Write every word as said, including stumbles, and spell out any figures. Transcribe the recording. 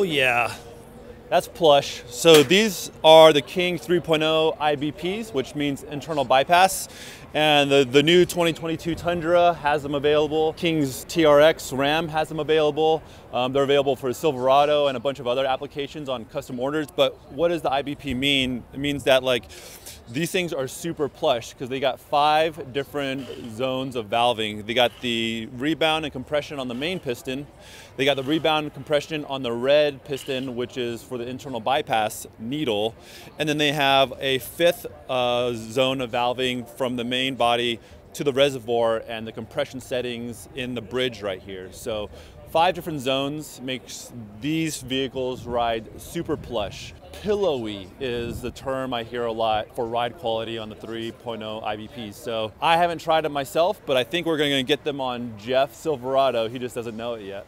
Oh yeah, that's plush. So these are the King three point oh I B Ps, which means internal bypass. And the, the new twenty twenty-two Tundra has them available. King's T R X RAM has them available. Um, they're available for Silverado and a bunch of other applications on custom orders. But what does the I B P mean? It means that like these things are super plush because they got five different zones of valving. They got the rebound and compression on the main piston. They got the rebound and compression on the red piston, which is for the internal bypass needle. And then they have a fifth uh, zone of valving from the main main body to the reservoir and the compression settings in the bridge right here. So five different zones makes these vehicles ride super plush. Pillowy is the term I hear a lot for ride quality on the three point oh I B Ps. So I haven't tried them myself, but I think we're going to get them on Jeff Silverado. He just doesn't know it yet.